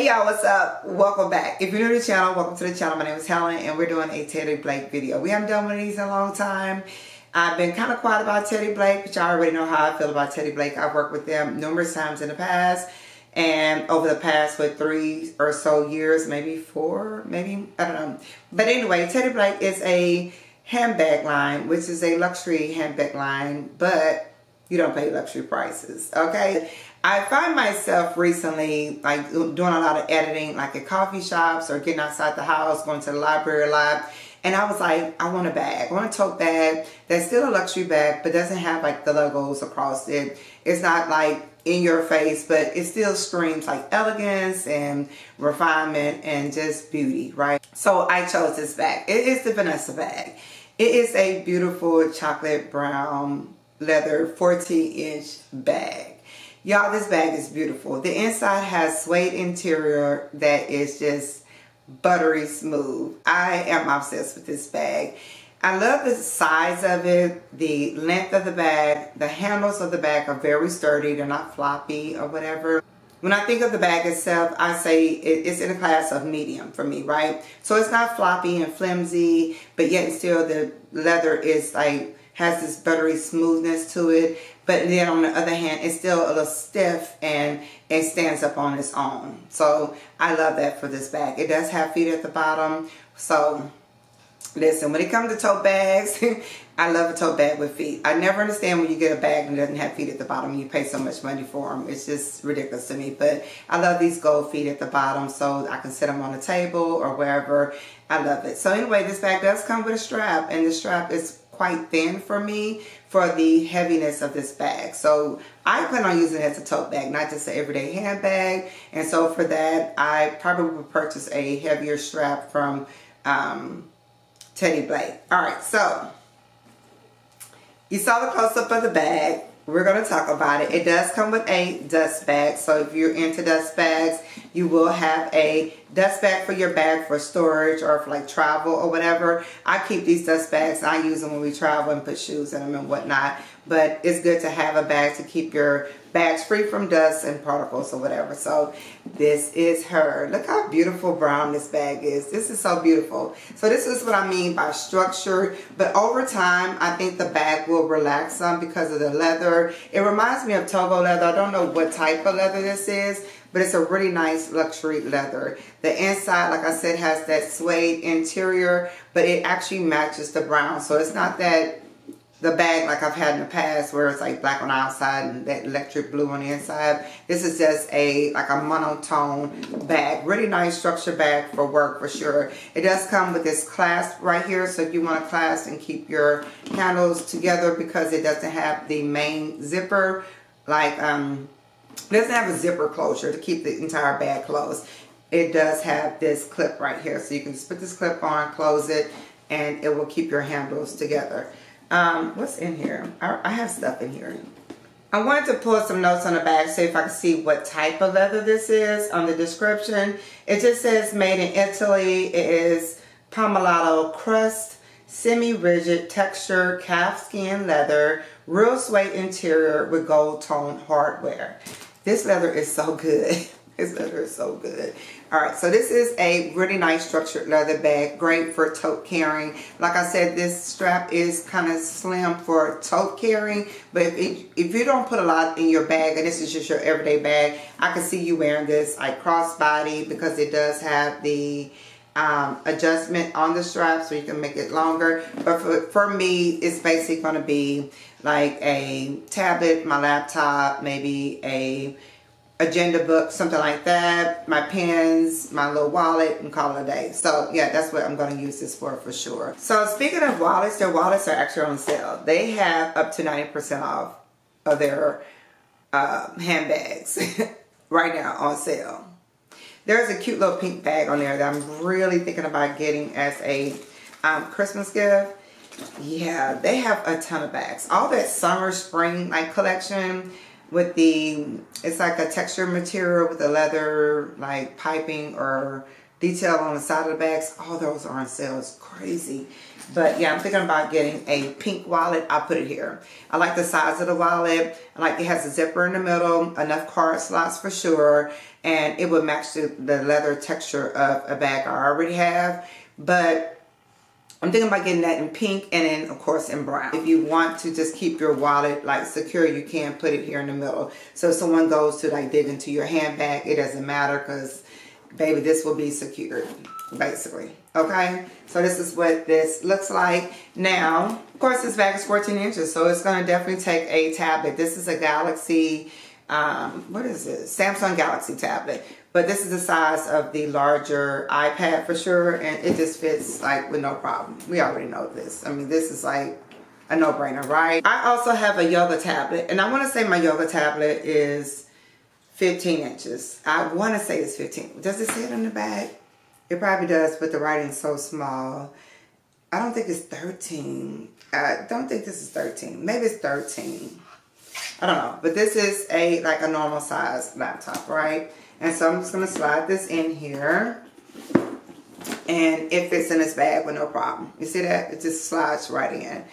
Hey y'all, what's up? Welcome back. If you're new to the channel, welcome to the channel. My name is Helen and we're doing a Teddy Blake video. We haven't done one of these in a long time. I've been kind of quiet about Teddy Blake, but y'all already know how I feel about Teddy Blake. I've worked with them numerous times in the past, and over the past what, 3 or so years, maybe 4, maybe, I don't know. But anyway, Teddy Blake is a handbag line, which is a luxury handbag line, but you don't pay luxury prices, okay? I find myself recently like doing a lot of editing, like at coffee shops or getting outside the house, going to the library a lot. And I was like, I want a bag. I want a tote bag that's still a luxury bag, but doesn't have like the logos across it. It's not like in your face, but it still screams like elegance and refinement and just beauty, right? So I chose this bag. It is the Vanessa bag. It is a beautiful chocolate brown leather 14-inch bag. Y'all, this bag is beautiful. The inside has suede interior that is just buttery smooth. I am obsessed with this bag. I love the size of it, the length of the bag. The handles of the bag are very sturdy. They're not floppy or whatever. When I think of the bag itself, I say it's in a class of medium for me, right? So it's not floppy and flimsy, but yet still the leather is like, has this buttery smoothness to it. But then on the other hand, it's still a little stiff and it stands up on its own. So I love that for this bag. It does have feet at the bottom. So listen, when it comes to tote bags, I love a tote bag with feet. I never understand when you get a bag and it doesn't have feet at the bottom and you pay so much money for them. It's just ridiculous to me. But I love these gold feet at the bottom so I can sit them on the table or wherever. I love it. So anyway, this bag does come with a strap, and the strap is quite thin for me for the heaviness of this bag. So I plan on using it as a tote bag, not just an everyday handbag. And so for that, I probably would purchase a heavier strap from Teddy Blake. All right, so you saw the close-up of the bag. We're going to talk about it. It does come with a dust bag. So if you're into dust bags, you will have a dust bag for your bag for storage or for like travel or whatever. I keep these dust bags. I use them when we travel and put shoes in them and whatnot. But it's good to have a bag to keep your bags free from dust and particles or whatever. So this is her. Look how beautiful brown this bag is. This is so beautiful. So this is what I mean by structure. But over time, I think the bag will relax some because of the leather. It reminds me of Togo leather. I don't know what type of leather this is, but it's a really nice luxury leather. The inside, like I said, has that suede interior, but it actually matches the brown. So it's not that the bag like I've had in the past where it's like black on the outside and that electric blue on the inside. This is just a like a monotone bag. Really nice structure bag for work for sure. It does come with this clasp right here. So if you want to clasp and keep your handles together, because it doesn't have the main zipper, like it doesn't have a zipper closure to keep the entire bag closed. It does have this clip right here. So you can just put this clip on, close it, and it will keep your handles together. What's in here? I have stuff in here. I wanted to pull some notes on the bag, see if I can see what type of leather this is on the description. It just says made in Italy. It is Pomellato crust, semi-rigid texture, calf skin leather, real suede interior with gold tone hardware. This leather is so good. This leather is so good. All right, so this is a really nice structured leather bag, great for tote carrying. Like I said, this strap is kind of slim for tote carrying, but if you don't put a lot in your bag, and this is just your everyday bag, I can see you wearing this like crossbody because it does have the adjustment on the strap so you can make it longer. But for me, it's basically going to be like a tablet, my laptop, maybe a agenda book, something like that, my pens, my little wallet, and call it a day. So yeah, that's what I'm going to use this for sure. So speaking of wallets, their wallets are actually on sale. They have up to 90% off of their handbags right now on sale. There's a cute little pink bag on there that I'm really thinking about getting as a Christmas gift. Yeah, they have a ton of bags. All that summer, spring like collection with the, it's like a textured material with a leather like piping or detail on the side of the bags. All those are on sale. It's crazy. But yeah, I'm thinking about getting a pink wallet. I'll put it here. I like the size of the wallet. I like it has a zipper in the middle, enough card slots for sure. And it would match the leather texture of a bag I already have. But I'm thinking about getting that in pink and then, of course, in brown. If you want to just keep your wallet like secure, you can put it here in the middle. So if someone goes to like dig into your handbag, it doesn't matter because, baby, this will be secured, basically. Okay, so this is what this looks like. Now, of course, this bag is 14 inches, so it's going to definitely take a tablet. This is a Galaxy, what is it? Samsung Galaxy tablet. But this is the size of the larger iPad for sure, and it just fits like with no problem. We already know this. I mean, this is like a no-brainer, right? I also have a yoga tablet, and I want to say my yoga tablet is 15 inches. I want to say it's 15. Does it say it on the bag? It probably does, but the writing's so small. I don't think it's 13. I don't think this is 13. Maybe it's 13. I don't know. But this is a like a normal size laptop, right? And so I'm just going to slide this in here. And it fits in this bag with no problem. You see that? It just slides right in.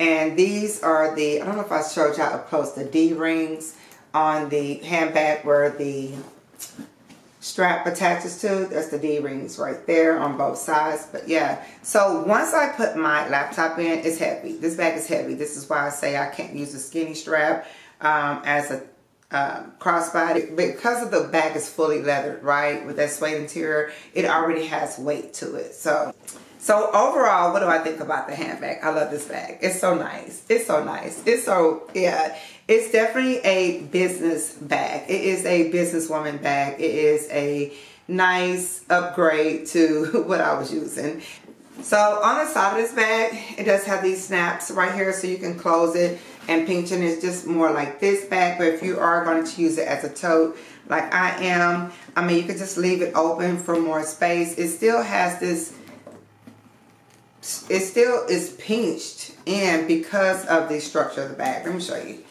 And these are the, I don't know if I showed you up close, the D-rings on the handbag where the strap attaches to. That's the D-rings right there on both sides. But yeah, so once I put my laptop in, it's heavy. This bag is heavy. This is why I say I can't use a skinny strap as a crossbody, because of the bag is fully leathered, right? With that suede interior, it already has weight to it. So overall, what do I think about the handbag? I love this bag. It's so nice. It's so nice. It's so, yeah. It's definitely a business bag. It is a businesswoman bag. It is a nice upgrade to what I was using. So on the side of this bag, it does have these snaps right here, so you can close it and pinch it. It's just more like this bag, but if you are going to use it as a tote, like I am, I mean, you could just leave it open for more space. It still has this, it still is pinched in because of the structure of the bag. Let me show you.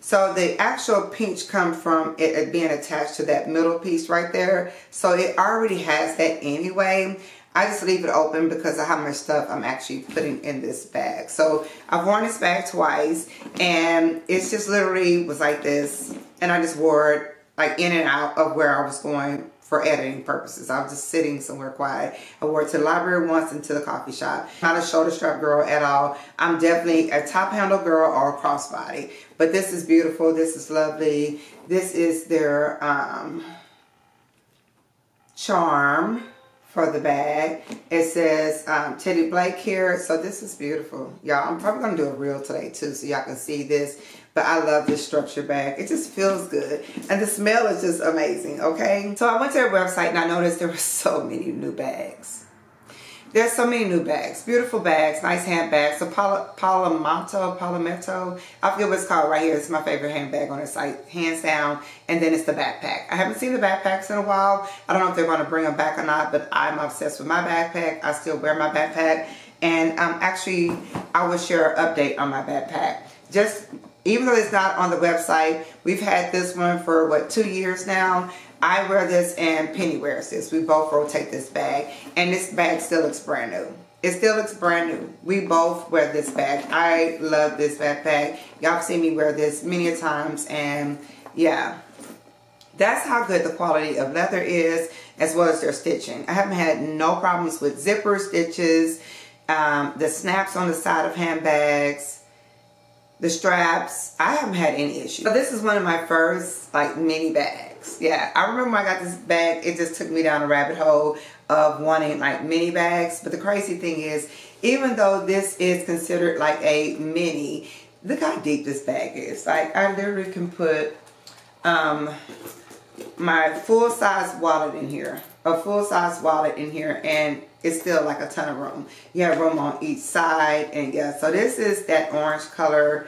So the actual pinch comes from it being attached to that middle piece right there. So it already has that anyway. I just leave it open because of how much stuff I'm actually putting in this bag. So I've worn this bag twice, and it's just literally was like this. And I just wore it like in and out of where I was going for editing purposes. I was just sitting somewhere quiet. I wore it to the library once and to the coffee shop. Not a shoulder strap girl at all. I'm definitely a top handle girl or a crossbody. But this is beautiful. This is lovely. This is their charm for the bag. It says Teddy Blake here. So this is beautiful. Y'all, I'm probably going to do a reel today too so y'all can see this. But I love this structure bag. It just feels good. And the smell is just amazing, okay? So I went to their website and I noticed there were so many new bags. There's so many new bags. Beautiful bags, nice handbags. The Pomellato, I forget what it's called right here. It's my favorite handbag on the site, hands down. And then it's the backpack. I haven't seen the backpacks in a while. I don't know if they're going to bring them back or not, but I'm obsessed with my backpack. I still wear my backpack. And actually, I will share an update on my backpack. Just, even though it's not on the website, we've had this one for, what, 2 years now. I wear this and Penny wears this. We both rotate this bag. And this bag still looks brand new. It still looks brand new. We both wear this bag. I love this backpack. Y'all have seen me wear this many a times. And, yeah. That's how good the quality of leather is, as well as their stitching. I haven't had no problems with zipper stitches, the snaps on the side of handbags, the straps. I haven't had any issues. So this is one of my first like mini bags. Yeah, I remember when I got this bag, it just took me down a rabbit hole of wanting like mini bags. But the crazy thing is, even though this is considered like a mini, look how deep this bag is. Like I literally can put my full-size wallet in here, a full-size wallet in here, and it's still like a ton of room. You have room on each side, and yeah, so this is that orange color.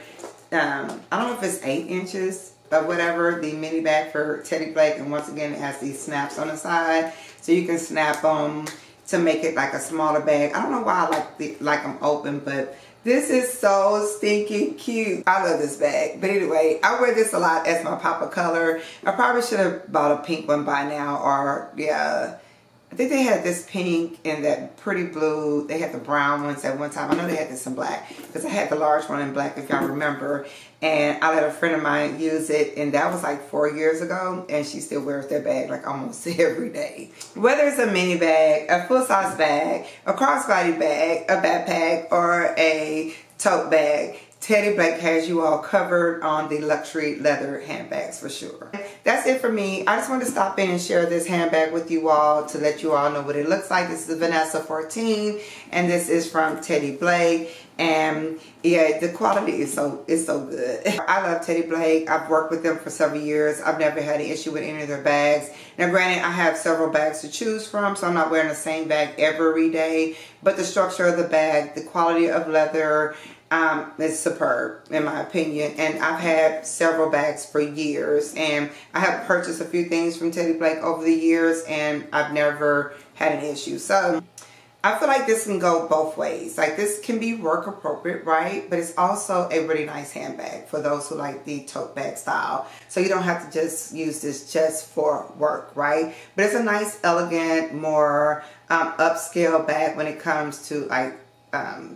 I don't know if it's 8 inches, but whatever, the mini bag for Teddy Blake. And once again, it has these snaps on the side, so you can snap them to make it like a smaller bag. I don't know why I like them open, but this is so stinking cute. I love this bag. But anyway, I wear this a lot as my pop of color. I probably should have bought a pink one by now, or yeah, I think they had this pink and that pretty blue. They had the brown ones at one time. I know they had this in black because I had the large one in black, if y'all remember. And I let a friend of mine use it, and that was like 4 years ago, and she still wears that bag like almost every day. Whether it's a mini bag, a full-size bag, a crossbody bag, a backpack, or a tote bag, Teddy Blake has you all covered on the luxury leather handbags for sure. That's it for me. I just wanted to stop in and share this handbag with you all to let you all know what it looks like. This is a Vanessa 14 and this is from Teddy Blake. And yeah, the quality is so good. I love Teddy Blake. I've worked with them for several years. I've never had an issue with any of their bags. Now granted, I have several bags to choose from, so I'm not wearing the same bag every day. But the structure of the bag, the quality of leather, it's superb in my opinion, and I've had several bags for years, and I have purchased a few things from Teddy Blake over the years, and I've never had an issue. So I feel like this can go both ways. Like this can be work appropriate, right? But it's also a really nice handbag for those who like the tote bag style. So you don't have to just use this just for work, right? But it's a nice, elegant, more upscale bag when it comes to like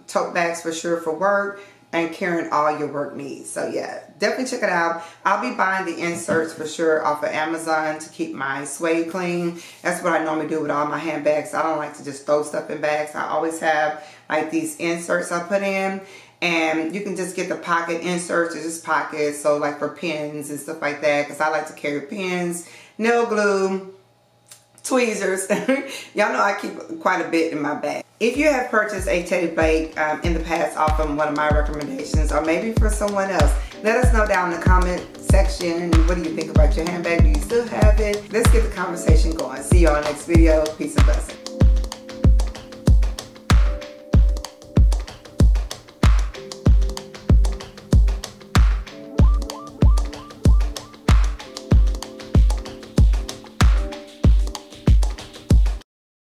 tote bags for sure for work and carrying all your work needs. So yeah, definitely check it out. I'll be buying the inserts for sure off of Amazon to keep my suede clean. That's what I normally do with all my handbags. I don't like to just throw stuff in bags. I always have like these inserts I put in, and you can just get the pocket inserts or just pockets. So like for pens and stuff like that, because I like to carry pens, nail glue, tweezers. Y'all know I keep quite a bit in my bag. If you have purchased a Teddy Blake in the past off of one of my recommendations, or maybe for someone else, let us know down in the comment section. What do you think about your handbag? Do you still have it? Let's get the conversation going. See y'all next video. Peace and blessings.